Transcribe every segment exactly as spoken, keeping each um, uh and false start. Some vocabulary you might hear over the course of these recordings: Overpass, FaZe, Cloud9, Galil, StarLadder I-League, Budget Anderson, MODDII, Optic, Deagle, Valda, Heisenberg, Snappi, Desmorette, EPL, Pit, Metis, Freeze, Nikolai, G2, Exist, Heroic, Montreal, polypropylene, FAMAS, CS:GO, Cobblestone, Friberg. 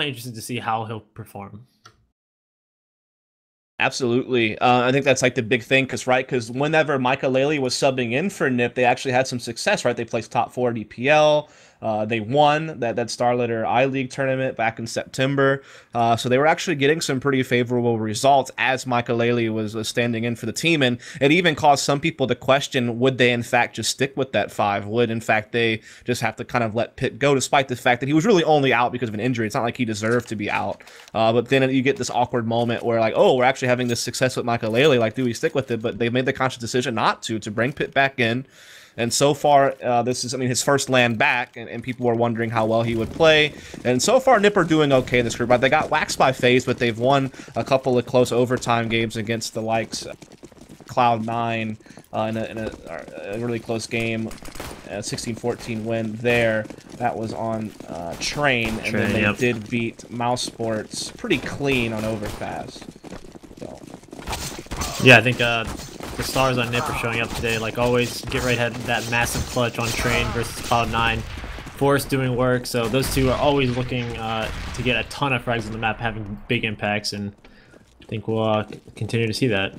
interested to see how he'll perform. Absolutely. Uh, I think that's like the big thing, because right, because whenever Michael Laley was subbing in for N I P, they actually had some success, right? They placed top four at E P L. Uh, they won that, that StarLadder I-League tournament back in September. Uh, so they were actually getting some pretty favorable results as Michael Laley was, was standing in for the team. And it even caused some people to question, would they in fact just stick with that five? Would in fact they just have to kind of let Pit go, despite the fact that he was really only out because of an injury. It's not like he deserved to be out. Uh, but then you get this awkward moment where like, oh, we're actually having this success with Michael Laley. Like, do we stick with it? But they made the conscious decision not to, to bring Pit back in. And so far, uh, this is, I mean, his first land back, and, and people were wondering how well he would play. And so far, N I P are doing okay in this group. They got waxed by FaZe, but they've won a couple of close overtime games against the likes of Cloud nine uh, in, a, in a, a really close game. A sixteen fourteen win there. That was on uh, Train, and Train, then they yep. did beat Mousesports pretty clean on Overpass. So. Yeah, I think... Uh... The stars on N I P are showing up today. Like always, Get Right had that massive clutch on Train versus Cloud nine. f zero rest doing work, so those two are always looking uh, to get a ton of frags on the map, having big impacts, and I think we'll uh, continue to see that.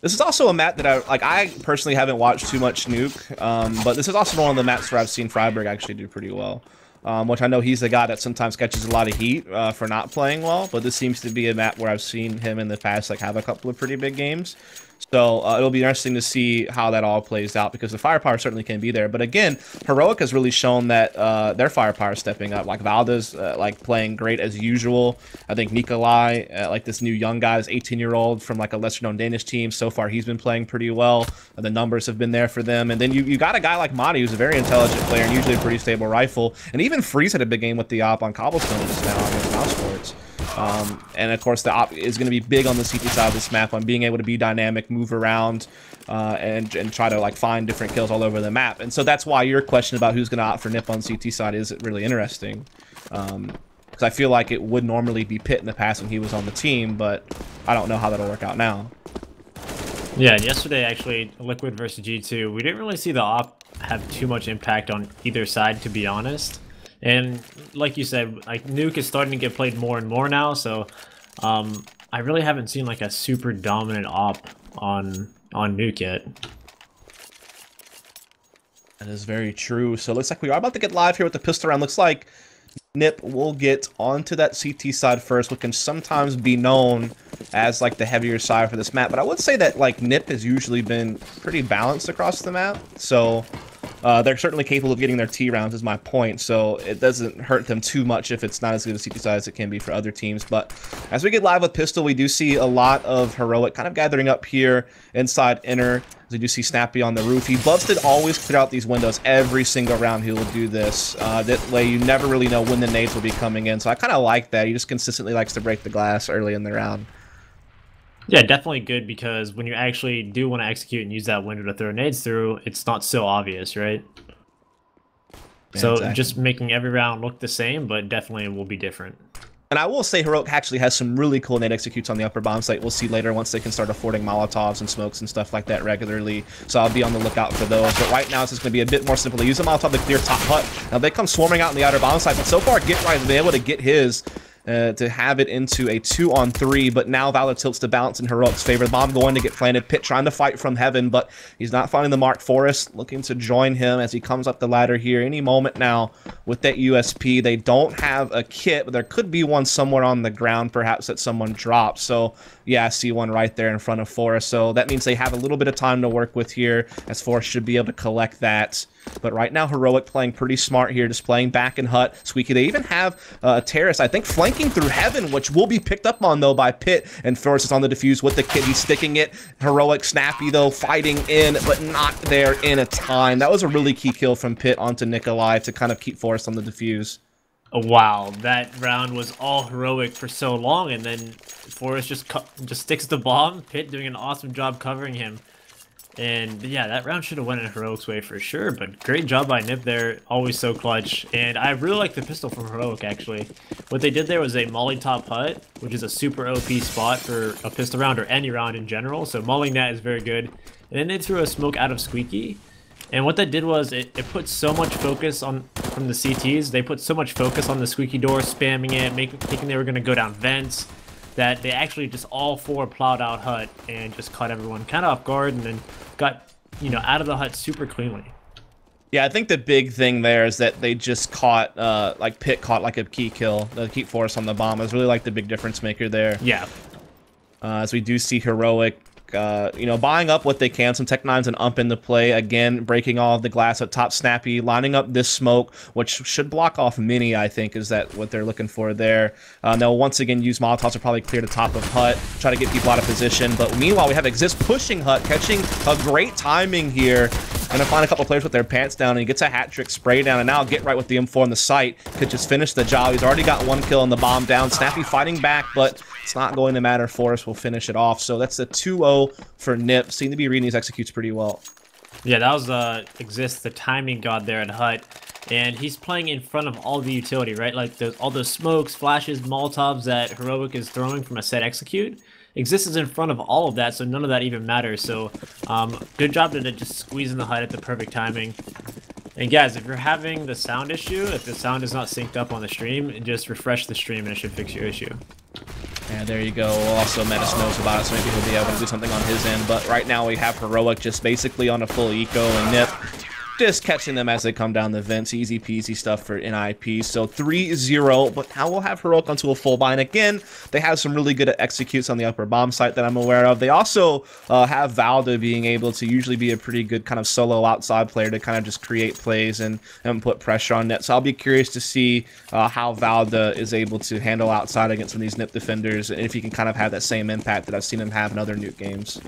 This is also a map that I like. I personally haven't watched too much Nuke, um, but this is also one of the maps where I've seen Friberg actually do pretty well. Um, which I know he's the guy that sometimes catches a lot of heat uh, for not playing well, but this seems to be a map where I've seen him in the past like have a couple of pretty big games. So uh, it'll be interesting to see how that all plays out, because the firepower certainly can be there. But again, Heroic has really shown that uh, their firepower is stepping up. Like Valda's uh, like playing great as usual. I think Nikolai, uh, like this new young guy, this eighteen year old from like a lesser known Danish team. So far, he's been playing pretty well. The numbers have been there for them. And then you, you got a guy like MODDII, who's a very intelligent player and usually a pretty stable rifle. And even Freeze had a big game with the op on Cobblestone just now against Mousesports. Um, and of course the op is going to be big on the C T side of this map, on being able to be dynamic, move around, uh, and, and try to like find different kills all over the map. And so that's why your question about who's going to opt for N I P on C T side is really interesting. Um, because I feel like it would normally be Pit in the past when he was on the team, but I don't know how that'll work out now. Yeah, and yesterday actually, Liquid versus G two, we didn't really see the op have too much impact on either side, to be honest. And like you said, like Nuke is starting to get played more and more now, so um, I really haven't seen like a super dominant op on on Nuke yet. That is very true. So it looks like we are about to get live here with the pistol round. Looks like N I P will get onto that C T side first, which can sometimes be known as like the heavier side for this map. But I would say that like N I P has usually been pretty balanced across the map, so. Uh, they're certainly capable of getting their T rounds, is my point, so it doesn't hurt them too much if it's not as good a C T side as it can be for other teams. But as we get live with Pistol, we do see a lot of Heroic kind of gathering up here inside Inner. As we do see Snappi on the roof. He loves to always clear out these windows every single round. He will do this. Uh, that way you never really know when the nades will be coming in, so I kind of like that. He just consistently likes to break the glass early in the round. Yeah, definitely good, because when you actually do want to execute and use that window to throw nades through, it's not so obvious, right? Yeah, so exactly. Just making every round look the same, but definitely will be different. And I will say Heroic actually has some really cool nade executes on the upper bomb site. We'll see later once they can start affording Molotovs and smokes and stuff like that regularly. So I'll be on the lookout for those. But right now it's just going to be a bit more simple to use a Molotov to clear top hut. Now they come swarming out in the outer bomb site, but so far Get Right has been able to get his... Uh, to have it into a two on three, but now Valda tilts to balance in Heroic's favor. Bomb going to get planted. Pit trying to fight from heaven, but he's not finding the mark. f zero rest looking to join him as he comes up the ladder here any moment now with that U S P. They don't have a kit, but there could be one somewhere on the ground, perhaps, that someone drops. So, yeah, I see one right there in front of f zero rest. So that means they have a little bit of time to work with here, as f zero rest should be able to collect that. But right now, Heroic playing pretty smart here, just playing back and hut. Squeaky, they even have uh, a terrorist, I think, flanking through heaven, which will be picked up on, though, by Pit. And f zero rest is on the defuse with the kid. He's sticking it. Heroic, Snappi, though, fighting in, but not there in a time. That was a really key kill from Pit onto Nikolai to kind of keep f zero rest on the defuse. Wow, that round was all Heroic for so long, and then f zero rest just, just sticks the bomb. Pit doing an awesome job covering him. And yeah, that round should have went in Heroic's way for sure, but great job by N I P there, always so clutch. And I really like the pistol from Heroic, actually. What they did there was a molly top hut, which is a super O P spot for a pistol round or any round in general, so mollying that is very good. And then they threw a smoke out of Squeaky, and what that did was it, it put so much focus on from the C Ts. They put so much focus on the squeaky door, spamming it, making, thinking they were going to go down vents, that they actually just all four plowed out hut and just caught everyone kind of off guard, and then got, you know, out of the hut super cleanly. Yeah, I think the big thing there is that they just caught, uh, like Pit caught like a key kill, the keep force on the bomb. It was really like the big difference maker there. Yeah. Uh, as we do see Heroic, uh, you know, buying up what they can, some Tech nines and ump into play. Again, breaking all of the glass up top. Snappi lining up this smoke, which should block off Mini, I think, is that what they're looking for there. Uh, they'll once again use Molotovs to probably clear the top of hut, try to get people out of position. But meanwhile, we have Exist pushing hut, catching a great timing here. Gonna find a couple players with their pants down, and he gets a hat trick spray down, and now Get Right with the M four on the site could just finish the job. He's already got one kill on the bomb down. Snappi fighting back, but it's not going to matter. f zero rest will finish it off. So that's the two oh for N I P. Seem to be reading these executes pretty well. Yeah, that was uh, Exist, the timing god there at hut, and he's playing in front of all the utility, right? Like those, all those smokes, flashes, Molotovs that Heroic is throwing from a set execute. Exist is in front of all of that, so none of that even matters. So um, good job to just squeeze in the hut at the perfect timing. And guys, if you're having the sound issue, if the sound is not synced up on the stream, just refresh the stream and it should fix your issue. And there you go. Also, Menace knows about it, so maybe he'll be able to do something on his end. But right now we have Heroic just basically on a full eco, and Nip just catching them as they come down the vents. Easy peasy stuff for N I P. So three zero, but now we'll have Heroic onto a full buy. And again, they have some really good executes on the upper bomb site that I'm aware of. They also uh, have Valda being able to usually be a pretty good kind of solo outside player to kind of just create plays and, and put pressure on net. So I'll be curious to see uh, how Valda is able to handle outside against some of these N I P defenders, and if he can kind of have that same impact that I've seen him have in other Nuke games.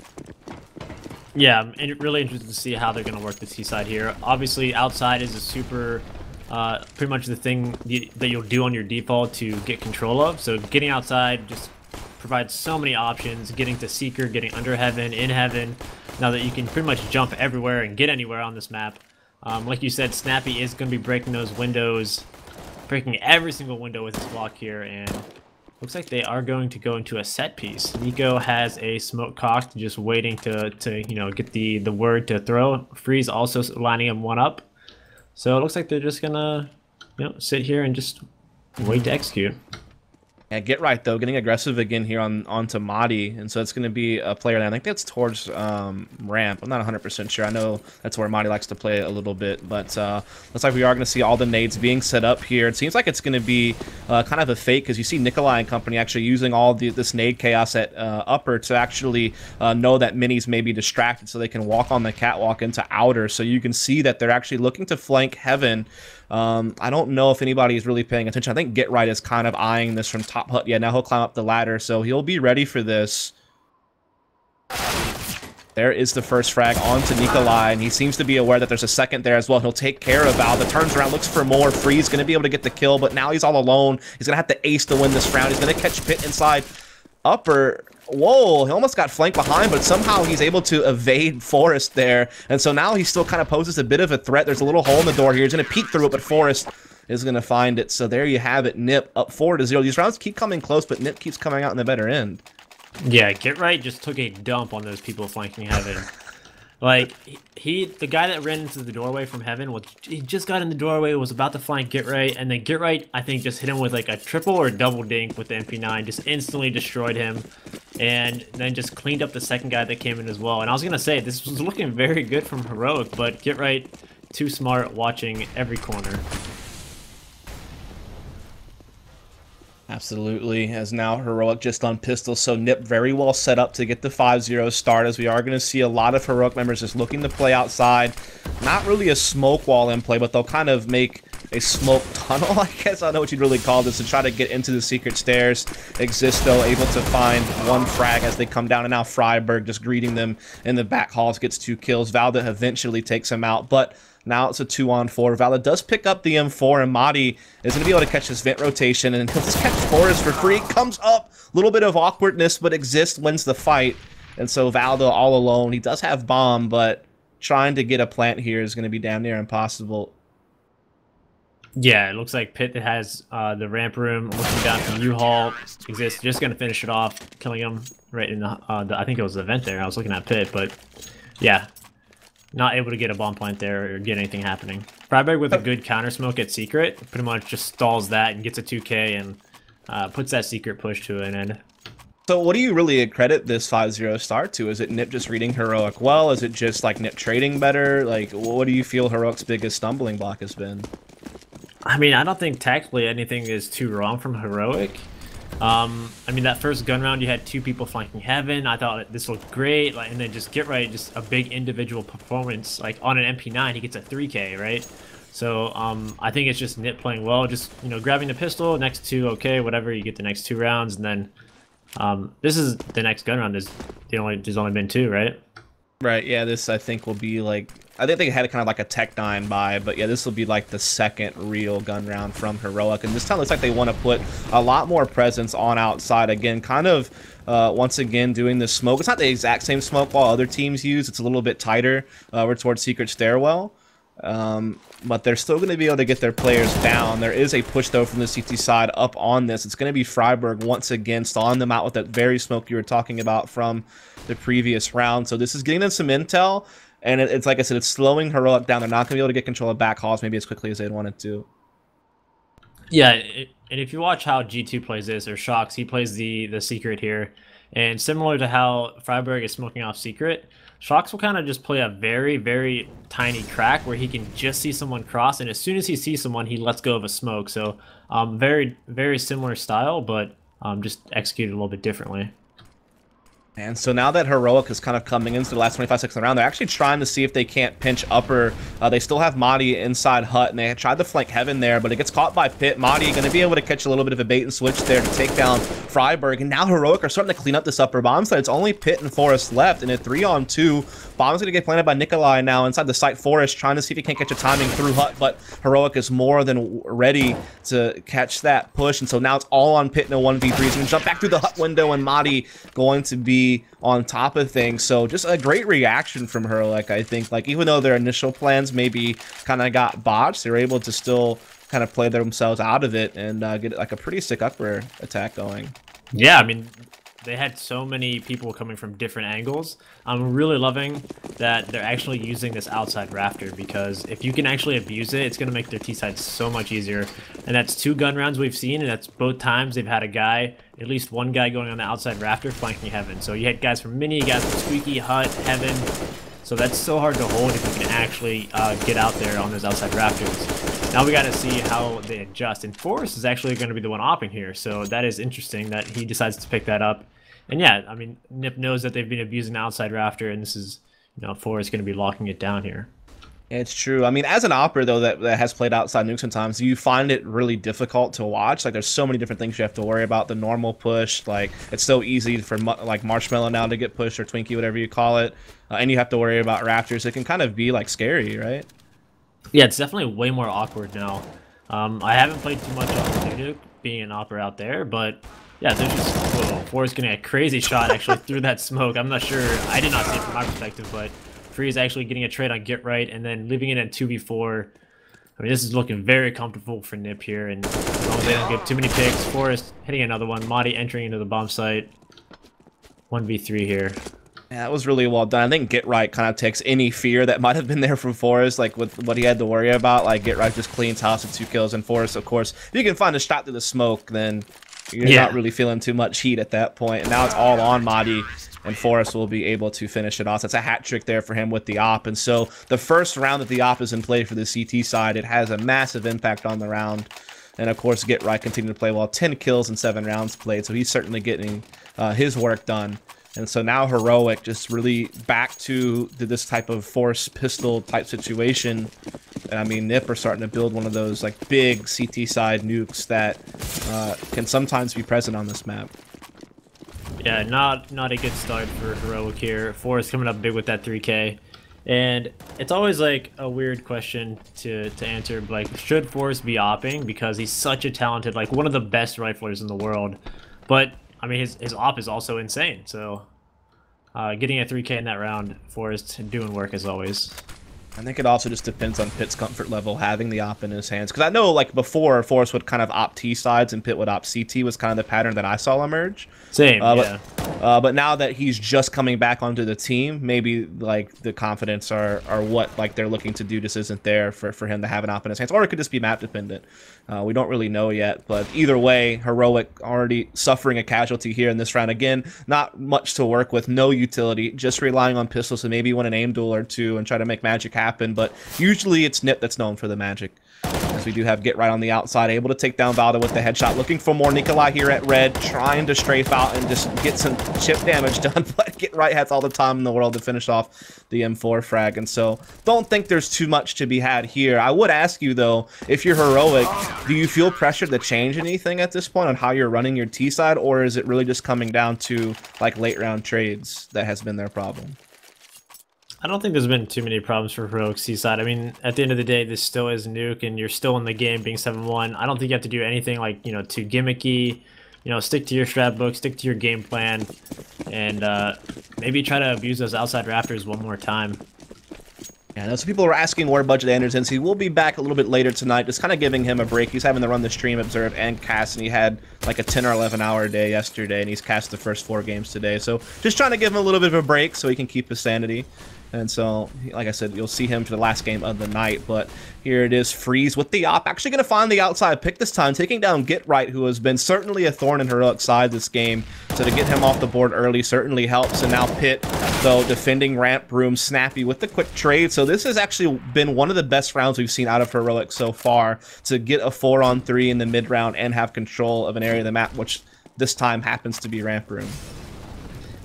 Yeah, I'm really interested to see how they're going to work the T side here. Obviously, outside is a super, uh, pretty much the thing you, that you'll do on your default to get control of. So getting outside just provides so many options. Getting to Seeker, getting under heaven, in heaven. Now that you can pretty much jump everywhere and get anywhere on this map. Um, like you said, Snappi is going to be breaking those windows, breaking every single window with his block here, and looks like they are going to go into a set piece. Nico has a smoke cocked, just waiting to, to you know, get the, the word to throw. Freeze also lining him one up. So it looks like they're just gonna, you know, sit here and just wait to execute. Yeah, Get Right though, getting aggressive again here on onto MODDII, and so it's going to be a player that I think that's towards um, ramp. I'm not one hundred percent sure. I know that's where MODDII likes to play a little bit, but uh, looks like we are going to see all the nades being set up here. It seems like it's going to be uh, kind of a fake, because you see Nikolai and company actually using all the, this nade chaos at uh, upper to actually uh, know that minis may be distracted, so they can walk on the catwalk into outer. So you can see that they're actually looking to flank heaven. Um, I don't know if anybody is really paying attention. I think Get Right is kind of eyeing this from top hut. Yeah, now he'll climb up the ladder, so he'll be ready for this. There is the first frag onto Nikolai, and he seems to be aware that there's a second there as well. He'll take care of Valda, turns around, looks for more. Freeze going to be able to get the kill, but now he's all alone. He's going to have to ace to win this round. He's going to catch Pit inside upper. Whoa, he almost got flanked behind, but somehow he's able to evade f zero rest there. And so now he still kind of poses a bit of a threat. There's a little hole in the door here. He's going to peek through it, but f zero rest is going to find it. So there you have it. N I P up four to zero. These rounds keep coming close, but N I P keeps coming out in the better end. Yeah, Get Right just took a dump on those people flanking heaven. Like, he, the guy that ran into the doorway from heaven, was, he just got in the doorway, was about to flank Get Right, and then Get Right, I think, just hit him with like a triple or double dink with the M P nine, just instantly destroyed him, and then just cleaned up the second guy that came in as well. And I was going to say, this was looking very good from Heroic, but Get Right, too smart, watching every corner. Absolutely, as now Heroic just on pistol, so N I P very well set up to get the five zero start, as we are going to see a lot of Heroic members just looking to play outside. Not really a smoke wall in play, but they'll kind of make a smoke tunnel, I guess. I don't know what you'd really call this, to try to get into the secret stairs. Exist, though, able to find one frag as they come down, and now Friberg just greeting them in the back halls, gets two kills. Valda eventually takes him out, but now it's a two on four. Valda does pick up the M four, and MODDII is going to be able to catch his vent rotation, and he'll just catch f zero rest for free. Comes up, a little bit of awkwardness, but Exist wins the fight. And so Valda all alone. He does have bomb, but trying to get a plant here is going to be damn near impossible. Yeah, it looks like Pit that has uh, the ramp room looking down from U-Haul. Exist just going to finish it off, killing him right in the, uh, the, I think it was the vent there. I was looking at Pit, but yeah. Not able to get a bomb plant there or get anything happening. Friberg with a good counter smoke at Secret pretty much just stalls that and gets a two K and uh, puts that Secret push to an end. So what do you really accredit this five zero start to? Is it N I P just reading Heroic well? Is it just like N I P trading better? Like, what do you feel Heroic's biggest stumbling block has been? I mean, I don't think tactically anything is too wrong from Heroic. Um, I mean, that first gun round, you had two people flanking Heaven. I thought this looked great. Like, and then just Get Right, just a big individual performance. Like, on an M P nine, he gets a three K, right? So, um, I think it's just N I P playing well. Just, you know, grabbing the pistol, next two, okay, whatever. You get the next two rounds, and then, um, this is the next gun round. There's, the only, there's only been two, right? Right, yeah, this, I think, will be, like... I think they had kind of like a Tech nine buy, but yeah, this will be like the second real gun round from Heroic. And this time looks like they want to put a lot more presence on outside. Again, kind of, uh, once again, doing the smoke. It's not the exact same smoke while other teams use. It's a little bit tighter. Uh, we're towards Secret Stairwell. Um, but they're still going to be able to get their players down. There is a push, though, from the C T side up on this. It's going to be Friberg once again stalling them out with that very smoke you were talking about from the previous round. So this is getting them some intel. And it's like I said, it's slowing Heroic down. They're not going to be able to get control of back halls maybe as quickly as they'd wanted to. Yeah, it, and if you watch how G two plays this, or Shox, he plays the, the Secret here. And similar to how Friberg is smoking off Secret, Shox will kind of just play a very, very tiny crack where he can just see someone cross. And as soon as he sees someone, he lets go of a smoke. So um, very, very similar style, but um, just executed a little bit differently. And so now that Heroic is kind of coming into the last twenty-five seconds of the round, they're actually trying to see if they can't pinch upper. Uh, they still have MODDII inside Hut, and they tried to flank Heaven there, but it gets caught by Pit. MODDII going to be able to catch a little bit of a bait and switch there to take down Friberg. And now Heroic are starting to clean up this upper bomb site. It's only Pit and f0rest left, and a three on two. Bomb's going to get planted by Nikolai now inside the site. f0rest trying to see if he can't catch a timing through Hut, but Heroic is more than ready to catch that push. And so now it's all on Pit in a one v three. He's going to jump back through the Hut window, and MODDII going to be on top of things. So just a great reaction from Heroic, I think. Like, even though their initial plans maybe kind of got botched, they were able to still kind of play themselves out of it and uh, get like a pretty sick upper attack going. Yeah, I mean, they had so many people coming from different angles. I'm really loving that they're actually using this outside rafter, because if you can actually abuse it, it's going to make their T-side so much easier. And that's two gun rounds we've seen, and that's both times they've had a guy, at least one guy going on the outside rafter flanking Heaven. So you had guys from Mini, guys from Squeaky, Hut, Heaven. So that's so hard to hold if you can actually uh, get out there on those outside rafters. Now we got to see how they adjust. And f0rest is actually going to be the one opping here. So that is interesting that he decides to pick that up. And yeah, I mean, N I P knows that they've been abusing the outside rafter, and this is, you know, f0rest is going to be locking it down here. It's true. I mean, as an operator, though, that, that has played outside Nuke sometimes, you find it really difficult to watch. Like, there's so many different things you have to worry about. The normal push, like, it's so easy for, like, Marshmallow now to get pushed, or Twinkie, whatever you call it. Uh, and you have to worry about rafters. It can kind of be, like, scary, right? Yeah, it's definitely way more awkward now. Um, I haven't played too much on Nuke, being an operator out there, but... yeah, they're just... whoa, f0rest getting a crazy shot, actually, through that smoke. I'm not sure. I did not see it from my perspective, but Freeze actually getting a trade on Get Right and then leaving it at two v four. I mean, this is looking very comfortable for N I P here, and as long as they don't get too many picks, f0rest hitting another one. MODDII entering into the bomb site. one v three here. Yeah, that was really well done. I think Get Right kind of takes any fear that might have been there from f0rest, like with what he had to worry about. Like, Get Right just cleans house with two kills, and f0rest, of course, if you can find a shot through the smoke, then... You're yeah. not really feeling too much heat at that point. And now it's all on MODDII, and f0rest will be able to finish it off. That's a hat trick there for him with the op. And so the first round that the op is in play for the C T side, it has a massive impact on the round. And, of course, Get Right continuing to play well. ten kills and seven rounds played, so he's certainly getting uh, his work done. And so now Heroic just really back to this type of f0rest pistol type situation. And I mean, N I P are starting to build one of those like big C T side nukes that uh, can sometimes be present on this map. Yeah, not not a good start for Heroic here. f0rest coming up big with that three K. And it's always like a weird question to, to answer, like, should f0rest be opping? Because he's such a talented, like one of the best riflers in the world. But I mean, his, his op is also insane, so uh, getting a three K in that round, f0rest doing work as always. I think it also just depends on Pit's comfort level, having the op in his hands. Because I know, like, before, f0rest would kind of op T sides and Pit would op C T was kind of the pattern that I saw emerge. Same, uh, yeah. But Uh, but now that he's just coming back onto the team, maybe like the confidence are are what like they're looking to do just isn't there for, for him to have an op in his hands. Or it could just be map dependent. Uh, we don't really know yet. But either way, Heroic already suffering a casualty here in this round. Again, not much to work with, no utility, just relying on pistols to maybe win an aim duel or two and try to make magic happen. But usually it's N I P that's known for the magic. As we do have Get Right on the outside, able to take down Valda with the headshot, looking for more. Nikolai here at red, trying to strafe out and just get some chip damage done, but Get Right has all the time in the world to finish off the M four frag, and so don't think there's too much to be had here. I would ask you though, if you're Heroic, do you feel pressured to change anything at this point on how you're running your T side, or is it really just coming down to like late round trades that has been their problem? I don't think there's been too many problems for Heroic C-side. I mean, at the end of the day, this still is Nuke, and you're still in the game being seven one. I don't think you have to do anything, like, you know, too gimmicky. You know, stick to your strat book, stick to your game plan, and uh, maybe try to abuse those outside rafters one more time. Yeah, so people are asking where Budget Anderson is. He will be back a little bit later tonight, just kind of giving him a break. He's having to run the stream, observe, and cast, and he had like a ten or eleven hour day yesterday, and he's cast the first four games today. So just trying to give him a little bit of a break so he can keep his sanity. And so, like I said, you'll see him for the last game of the night. But here it is, Freeze with the op. Actually going to find the outside pick this time, taking down Get Right, who has been certainly a thorn in Heroic's side this game. So to get him off the board early certainly helps. And now Pit, though, defending ramp room, Snappi with the quick trade. So this has actually been one of the best rounds we've seen out of Heroic so far, to get a four on three in the mid-round and have control of an area of the map, which this time happens to be ramp room.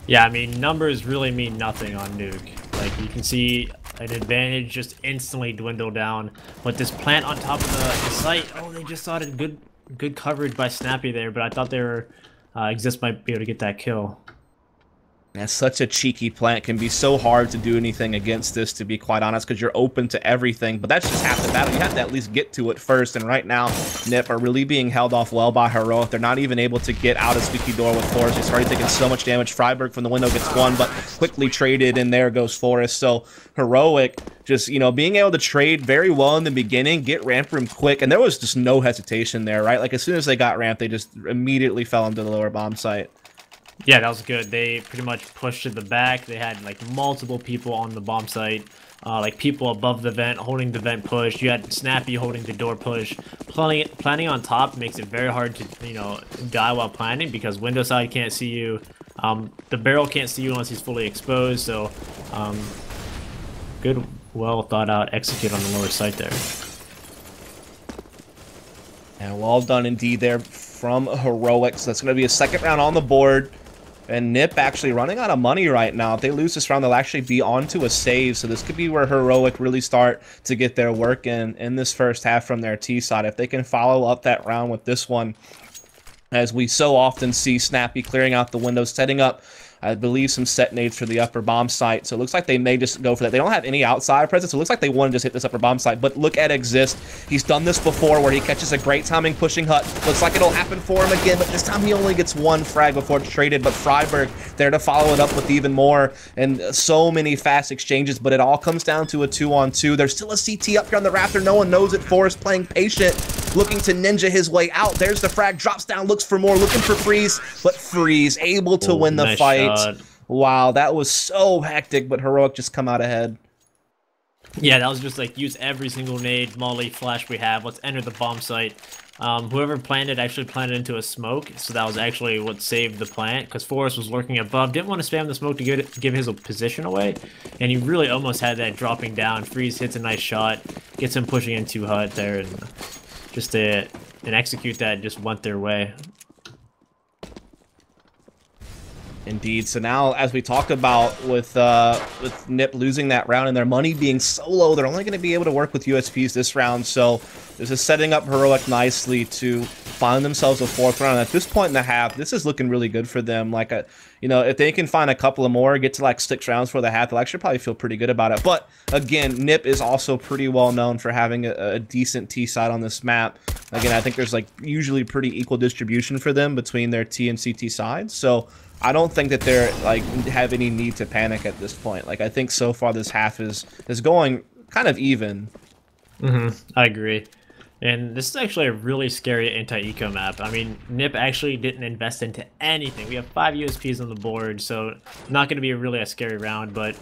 Yeah, I mean, numbers really mean nothing on Nuke. Like, you can see an advantage just instantly dwindle down. But this plant on top of the, the site, oh, they just saw it. Good good coverage by Snappi there, but I thought they were, uh, Exist might be able to get that kill. That's such a cheeky plant. Can be so hard to do anything against this, to be quite honest, because you're open to everything. But that's just half the battle. You have to at least get to it first. And right now, N I P are really being held off well by Heroic. They're not even able to get out of Squeaky Door with Forrest. He's already taking so much damage. Friberg from the window gets one, but quickly traded, and there goes Forrest. So Heroic just, you know, being able to trade very well in the beginning, get ramp room quick, and there was just no hesitation there, right? Like, as soon as they got ramped, they just immediately fell into the lower bomb site. Yeah, that was good. They pretty much pushed to the back. They had like multiple people on the bomb site, uh, like people above the vent holding the vent push. You had Snappi holding the door push. Planning, planning on top makes it very hard to, you know, die while planning, because window side can't see you. Um, the barrel can't see you unless he's fully exposed. So, um, good, well thought out execute on the lower site there. And well done indeed there from Heroic. So that's going to be a second round on the board. And N I P actually running out of money right now. If they lose this round, they'll actually be onto a save. So this could be where Heroic really start to get their work in in this first half from their T side. If they can follow up that round with this one, as we so often see Snappi clearing out the windows, setting up, I believe, some set nades for the upper bomb site. So it looks like they may just go for that. They don't have any outside presence, so it looks like they want to just hit this upper bomb site. But look at Exist. He's done this before, where he catches a great timing pushing hut. Looks like it'll happen for him again, but this time he only gets one frag before it's traded. But Friberg there to follow it up with even more, and so many fast exchanges. But it all comes down to a two on two. There's still a C T up here on the Raptor. No one knows it. Forrest playing patient, looking to ninja his way out. There's the frag, drops down, looks for more, looking for Freeze, but Freeze able to oh, win the nice fight. Shot. Wow, that was so hectic, but Heroic just come out ahead. Yeah, that was just like, use every single nade, molly, flash we have. Let's enter the bomb site. Um, whoever planted actually planted into a smoke, so that was actually what saved the plant, because Forrest was lurking above, didn't want to spam the smoke to get, give his position away, and he really almost had that dropping down. Freeze hits a nice shot, gets him pushing into H U D there, and just to and execute that just went their way. Indeed. So now, as we talked about with uh, with N I P losing that round and their money being so low, they're only going to be able to work with U S Ps this round. So this is setting up Heroic nicely to find themselves a fourth round. At this point in the half, this is looking really good for them. Like, a, you know, if they can find a couple of more, get to like six rounds for the half, they'll actually probably feel pretty good about it. But again, N I P is also pretty well known for having a, a decent T side on this map. Again, I think there's like usually pretty equal distribution for them between their T and C T sides. So I don't think that they're like have any need to panic at this point. Like, I think so far this half is is going kind of even. Mm-hmm. I agree. And this is actually a really scary anti-eco map. I mean, N I P actually didn't invest into anything. We have five U S Ps on the board, so not going to be really a scary round, but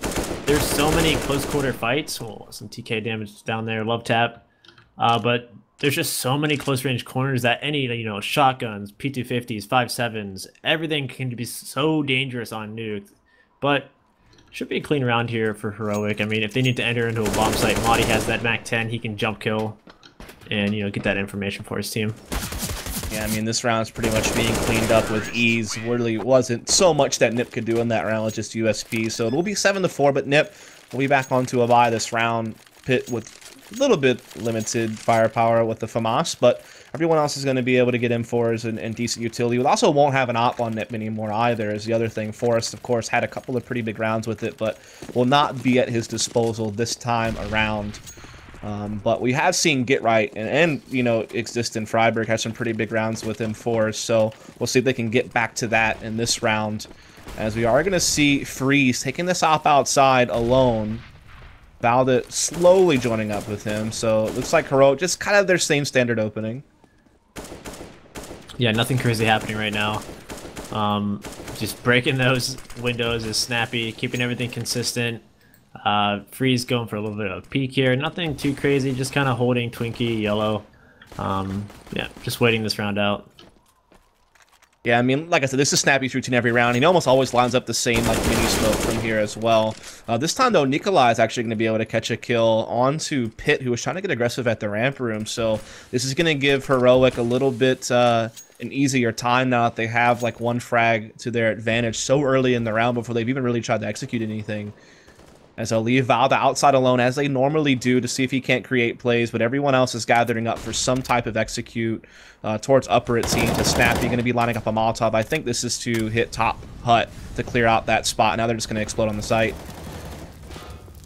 there's so many close quarter fights. Oh, some T K damage down there, love tap. Uh, but there's just so many close range corners that any, you know, shotguns, P two fifties, five sevens, everything can be so dangerous on Nuke. But should be a clean round here for Heroic. I mean, if they need to enter into a bomb site, MODDII has that Mac ten, he can jump kill. And, you know, get that information for his team. Yeah, I mean, this round's pretty much being cleaned up with ease. Really wasn't so much that N I P could do in that round. It's just U S P. So it'll be seven to four, but N I P will be back onto a bye this round. Pit with a little bit limited firepower with the FAMAS, but everyone else is going to be able to get M fours and, and decent utility. We also won't have an op on N I P anymore either, is the other thing. f oh rest, of course, had a couple of pretty big rounds with it, but will not be at his disposal this time around. Um, but we have seen Get Right and, and you know, Exist and Friberg have some pretty big rounds with M fours, so we'll see if they can get back to that in this round, as we are going to see Freeze taking this op outside alone. Valda slowly joining up with him, so it looks like Heroic just kind of their same standard opening. Yeah, nothing crazy happening right now. Um, just breaking those windows is Snappi, keeping everything consistent. Uh, Freeze going for a little bit of a peek here. Nothing too crazy, just kind of holding Twinkie, Yellow. Um, yeah, just waiting this round out. Yeah, I mean, like I said, this is Snappi's routine every round. He almost always lines up the same, like, mini smoke from here as well. Uh, this time, though, Nikolai is actually going to be able to catch a kill onto Pit, who was trying to get aggressive at the ramp room. So this is going to give Heroic a little bit uh, an easier time now that they have, like, one frag to their advantage so early in the round before they've even really tried to execute anything. As they'll leave Valda outside alone, as they normally do, to see if he can't create plays. But everyone else is gathering up for some type of execute uh, towards upper, it seems. To Snappi going to be lining up a Molotov. I think this is to hit top hut to clear out that spot. Now they're just going to explode on the site.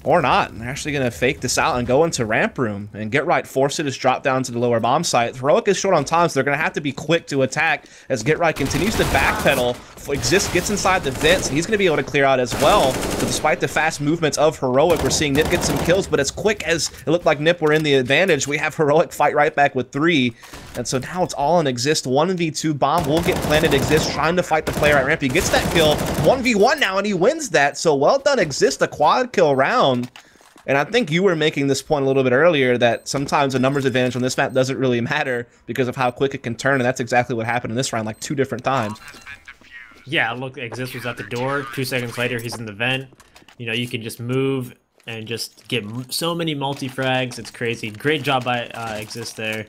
Or not. They're actually going to fake this out and go into ramp room. And Get Right force it is dropped down to the lower bomb site. Heroic is short on time, so they're going to have to be quick to attack as Get Right continues to backpedal. Exist gets inside the vents, and he's going to be able to clear out as well. So despite the fast movements of Heroic, we're seeing N I P get some kills, but as quick as it looked like N I P were in the advantage, we have Heroic fight right back with three. And so now it's all in Exist. one v two bomb will get planted. Exist trying to fight the player at ramp. He gets that kill. one v one now, and he wins that. So well done, Exist. A quad kill round. And I think you were making this point a little bit earlier that sometimes the numbers advantage on this map doesn't really matter because of how quick it can turn, and that's exactly what happened in this round, like two different times. Yeah, look, Exist was at the door. Two seconds later, he's in the vent. You know, you can just move and just get so many multi-frags. It's crazy. Great job by uh, Exist there.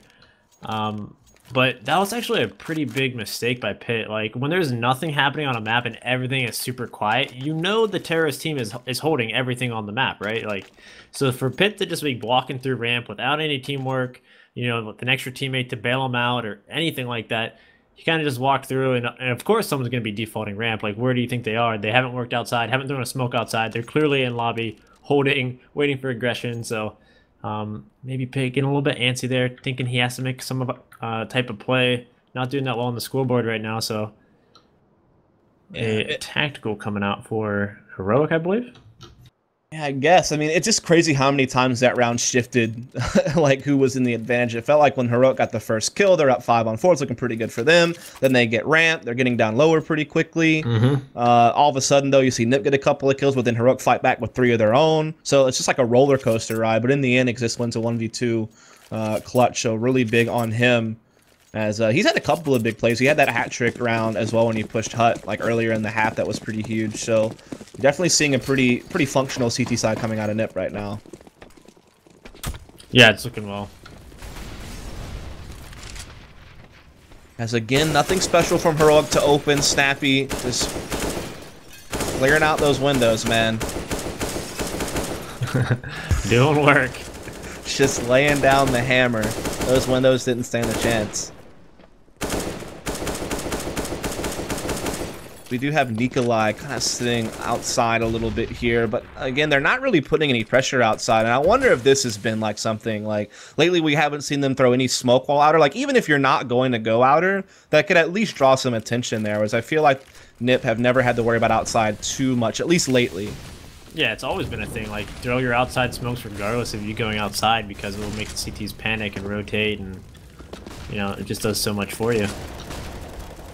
Um, but that was actually a pretty big mistake by Pit. Like, when there's nothing happening on a map and everything is super quiet, you know the terrorist team is is holding everything on the map, right? Like, so for Pit to just be walking through ramp without any teamwork, you know, with an extra teammate to bail him out or anything like that, he kind of just walked through, and, and of course someone's going to be defaulting ramp. Like, where do you think they are? They haven't worked outside, haven't thrown a smoke outside. They're clearly in lobby, holding, waiting for aggression, so... Um, maybe Pit getting a little bit antsy there, thinking he has to make some of, uh, type of play. Not doing that well on the scoreboard right now, so yeah, a it, tactical coming out for Heroic, I believe. Yeah, I guess. I mean, it's just crazy how many times that round shifted, like who was in the advantage. It felt like when Heroic got the first kill, they're up five on four. It's looking pretty good for them. Then they get ramped. They're getting down lower pretty quickly. Mm-hmm. uh, all of a sudden, though, you see N I P get a couple of kills, but then Heroic fight back with three of their own. So it's just like a roller coaster ride. But in the end, Exist wins a one v two uh, clutch. So really big on him. As uh, he's had a couple of big plays. He had that hat trick round as well when he pushed Hut like earlier in the half. That was pretty huge. So definitely seeing a pretty pretty functional C T side coming out of N I P right now. Yeah, it's looking well. As again, nothing special from Heroic to open. Snappi just clearing out those windows, man. Doing work. Just laying down the hammer. Those windows didn't stand a chance. We do have Nikolai kind of sitting outside a little bit here, but again, they're not really putting any pressure outside, and I wonder if this has been like something, like, lately we haven't seen them throw any smoke wall outer. Like, even if you're not going to go outer, that could at least draw some attention there, whereas I feel like N I P have never had to worry about outside too much, at least lately. Yeah, it's always been a thing. Like, throw your outside smokes regardless of you going outside, because it will make the C Ts panic and rotate, and, you know, it just does so much for you.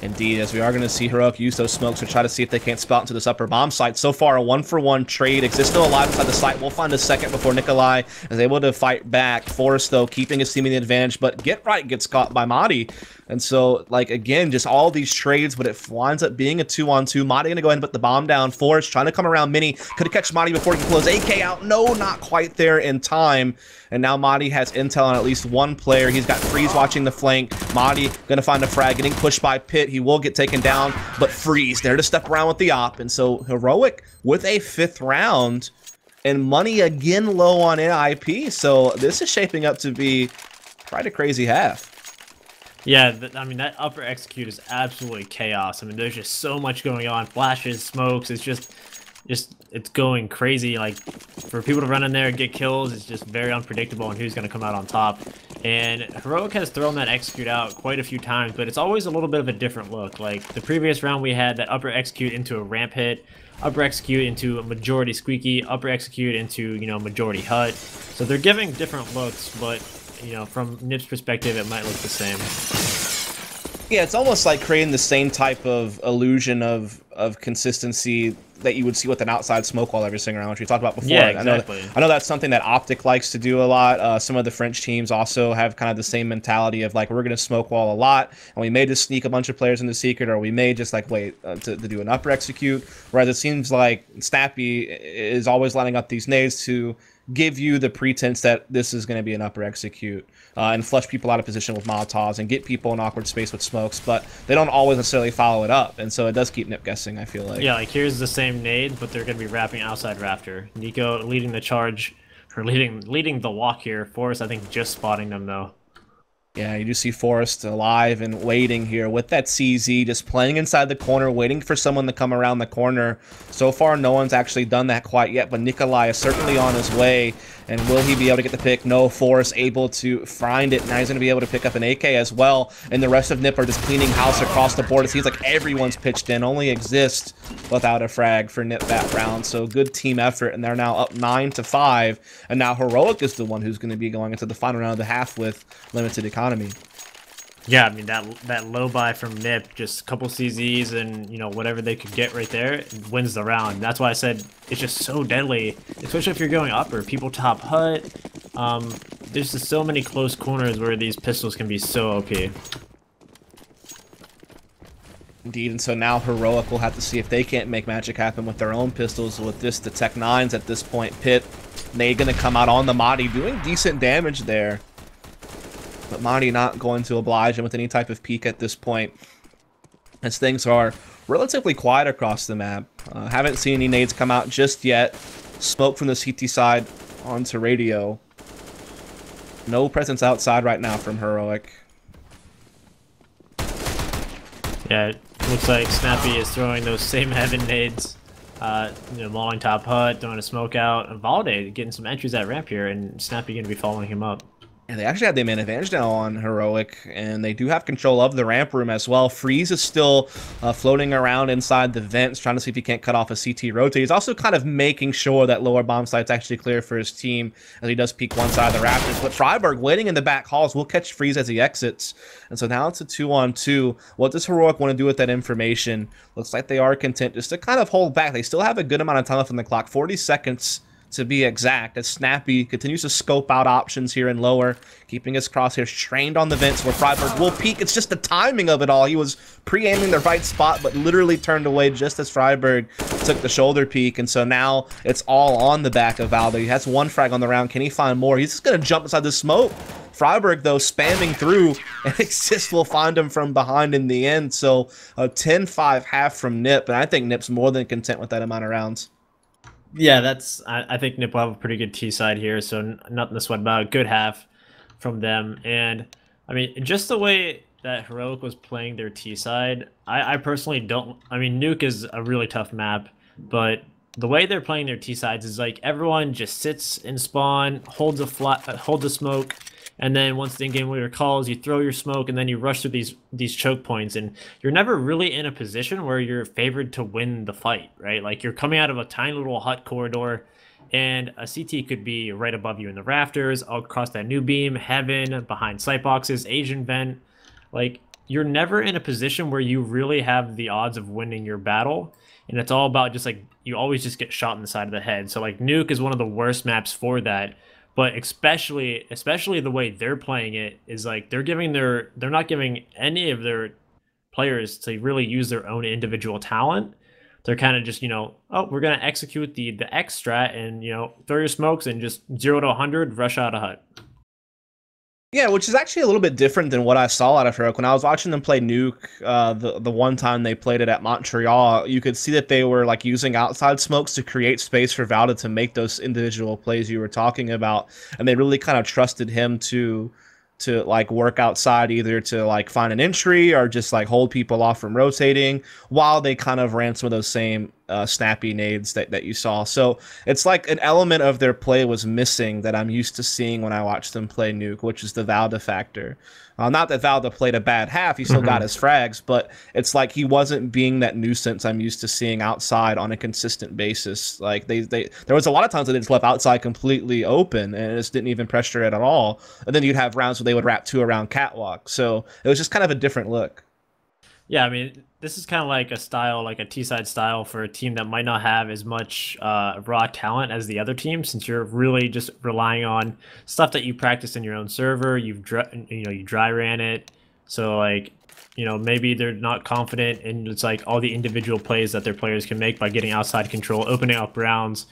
Indeed, as we are going to see Heroic use those smokes and try to see if they can't spot into this upper bomb site. So far, a one-for-one trade. Exist still alive inside the site. We'll find a second before Nikolai is able to fight back. f oh rest, though, keeping his team in the advantage, but Get Right gets caught by MODDII. And so, like, again, just all these trades, but it winds up being a two-on-two. MODDII going to go ahead and put the bomb down. f oh rest trying to come around Mini. Could have catch MODDII before he can close A K out. No, not quite there in time. And now MODDII has intel on at least one player. He's got Freeze watching the flank. MODDII going to find a frag, getting pushed by Pit. He will get taken down, but Freeze there to step around with the op. And so Heroic with a fifth round and money again low on N I P. So this is shaping up to be quite a crazy half. Yeah, I mean, that upper execute is absolutely chaos. I mean, there's just so much going on. Flashes, smokes, it's just, just it's going crazy. Like, for people to run in there and get kills, it's just very unpredictable on who's going to come out on top. And Heroic has thrown that execute out quite a few times, but it's always a little bit of a different look. Like, the previous round we had that upper execute into a ramp hit, upper execute into a majority squeaky, upper execute into, you know, majority hut. So they're giving different looks, but, you know, from N I P's perspective, it might look the same. Yeah, it's almost like creating the same type of illusion of of consistency that you would see with an outside smoke wall every single round, which we talked about before. Yeah, exactly. I know, that, I know that's something that Optic likes to do a lot. Uh, some of the French teams also have kind of the same mentality of, like, we're going to smoke wall a lot, and we may just sneak a bunch of players into secret, or we may just, like, wait uh, to, to do an upper execute. Whereas it seems like Snappi is always lining up these nades to give you the pretense that this is going to be an upper execute uh, and flush people out of position with Molotovs and get people in awkward space with smokes, but they don't always necessarily follow it up, and so it does keep N I P guessing, I feel like. Yeah, like, here's the same nade, but they're going to be wrapping outside Rafter. Nico leading the charge, or leading leading the walk here. f oh rest, I think, just spotting them, though. Yeah, you do see f oh rest alive and waiting here with that C Z, just playing inside the corner, waiting for someone to come around the corner. So far, no one's actually done that quite yet, but Nikolai is certainly on his way. And will he be able to get the pick? No, f oh rest able to find it. Now he's going to be able to pick up an A K as well. And the rest of N I P are just cleaning house across the board. It seems like everyone's pitched in. Only Exist without a frag for N I P that round. So good team effort, and they're now up nine to five. And now Heroic is the one who's going to be going into the final round of the half with limited economy. Economy. Yeah, I mean, that that low buy from N I P, just a couple C Zs and, you know, whatever they could get right there, wins the round. That's why I said it's just so deadly, especially if you're going upper. People top hut. Um, there's just so many close corners where these pistols can be so O P. Indeed, and so now Heroic will have to see if they can't make magic happen with their own pistols. With this, the Tech nines at this point. Pit, they're going to come out on the MODDII, doing decent damage there. But MODDII not going to oblige him with any type of peek at this point, as things are relatively quiet across the map. Uh, haven't seen any nades come out just yet. Smoke from the C T side onto radio. No presence outside right now from Heroic. Yeah, it looks like Snappi is throwing those same heaven nades. Uh, you know, mauling top hut, throwing a smoke out. And Valda getting some entries at ramp here, and Snappi going to be following him up. And they actually have the man advantage now on Heroic, and they do have control of the ramp room as well. Freeze is still uh, floating around inside the vents, trying to see if he can't cut off a C T rotate. He's also kind of making sure that lower bomb site's actually clear for his team, as he does peek one side of the rafters. But Friberg waiting in the back halls will catch Freeze as he exits. And so now it's a two-on-two. What does Heroic want to do with that information? Looks like they are content just to kind of hold back. They still have a good amount of time left on the clock, forty seconds. To be exact, as Snappi continues to scope out options here and lower, keeping his crosshairs trained on the vents where Friberg will peek. It's just the timing of it all. He was pre-aiming the right spot, but literally turned away just as Friberg took the shoulder peek. And so now it's all on the back of Valda. He has one frag on the round. Can he find more? He's just going to jump inside the smoke. Friberg, though, spamming through, and Exist will find him from behind in the end. So a ten five half from N I P, and I think N I P's more than content with that amount of rounds. Yeah, that's. I, I think N I P will have a pretty good T side here, so nothing to sweat about. Good half from them, and I mean, just the way that Heroic was playing their T side, I, I personally don't. I mean, Nuke is a really tough map, but the way they're playing their T sides is like everyone just sits in spawn, holds a flat, holds a smoke, and then once the in-game leader calls, you throw your smoke, and then you rush through these these choke points, and you're never really in a position where you're favored to win the fight, right? Like, you're coming out of a tiny little hut corridor, and a C T could be right above you in the rafters, across that new beam, heaven, behind sight boxes, Asian vent. Like, you're never in a position where you really have the odds of winning your battle, and it's all about just, like, you always just get shot in the side of the head. So, like, Nuke is one of the worst maps for that, but especially especially the way they're playing it is, like, they're giving their they're not giving any of their players to really use their own individual talent. They're kind of just, you know, oh, we're going to execute the the X strat and, you know, throw your smokes and just zero to one hundred, rush out of hut. Yeah, which is actually a little bit different than what I saw out of Heroic. When I was watching them play Nuke, uh, the, the one time they played it at Montreal, you could see that they were, like, using outside smokes to create space for Valda to make those individual plays you were talking about. And they really kind of trusted him to, to like, work outside, either to, like, find an entry or just, like, hold people off from rotating, while they kind of ran some of those same uh, snappy nades that, that you saw. So it's like an element of their play was missing that I'm used to seeing when I watch them play Nuke, which is the Valda factor. Uh, not that Valda played a bad half, he still mm-hmm. got his frags, but it's like he wasn't being that nuisance I'm used to seeing outside on a consistent basis. Like, they, they there was a lot of times that they just left outside completely open and just didn't even pressure it at all. And then you'd have rounds where they would wrap two around catwalk. So it was just kind of a different look. Yeah, I mean, this is kind of like a style, like a T-side style for a team that might not have as much uh, raw talent as the other team, since you're really just relying on stuff that you practice in your own server. You've dry, you know, you dry ran it, so, like, you know, maybe they're not confident, and it's like all the individual plays that their players can make by getting outside control, opening up rounds.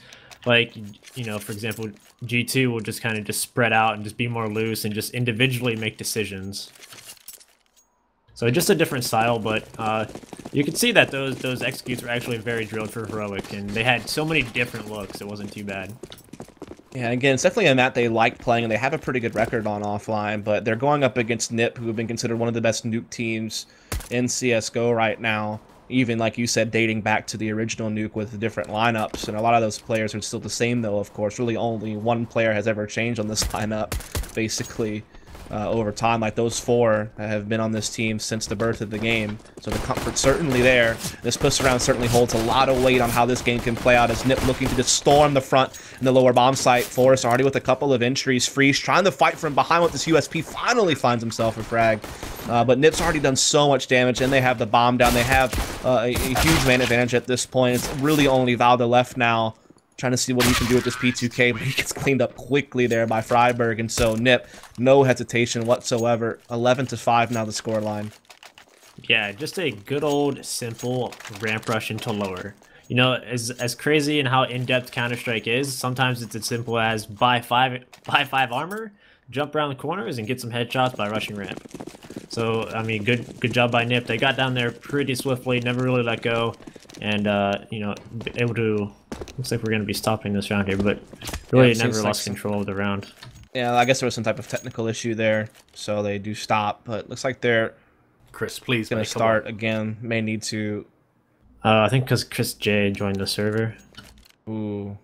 Like, you know, for example, G two will just kind of just spread out and just be more loose and just individually make decisions. So just a different style, but uh, you can see that those those executes were actually very drilled for Heroic, and they had so many different looks, it wasn't too bad. Yeah, again, it's definitely a map they like playing, and they have a pretty good record on offline, but they're going up against N I P, who have been considered one of the best Nuke teams in C S G O right now, even, like you said, dating back to the original Nuke with the different lineups, and a lot of those players are still the same, though, of course. Really only one player has ever changed on this lineup, basically. Uh, over time, like, those four have been on this team since the birth of the game, so the comfort's certainly there. This push around certainly holds a lot of weight on how this game can play out, as N I P looking to just storm the front and the lower bomb site. f zero rest already with a couple of entries. Freeze trying to fight from behind with this U S P, finally finds himself a frag. Uh, but N I P's already done so much damage, and they have the bomb down. They have uh, a, a huge man advantage at this point. It's really only Valda left now, trying to see what he can do with this P two K, but he gets cleaned up quickly there by Friberg, and so N I P, no hesitation whatsoever. eleven to five now the scoreline. Yeah, just a good old simple ramp rush into lower. You know, as as crazy and how in-depth Counter-Strike is, sometimes it's as simple as buy five buy five armor, jump around the corners, and get some headshots by rushing ramp. So, I mean, good good job by N I P. They got down there pretty swiftly, never really let go, and, uh, you know, able to... Looks like we're going to be stopping this round here, but really yeah, never lost like control of the round. Yeah, I guess there was some type of technical issue there, so they do stop, but looks like they're Chris, please going to start again. May need to... Uh, I think because Chris J joined the server. Ooh.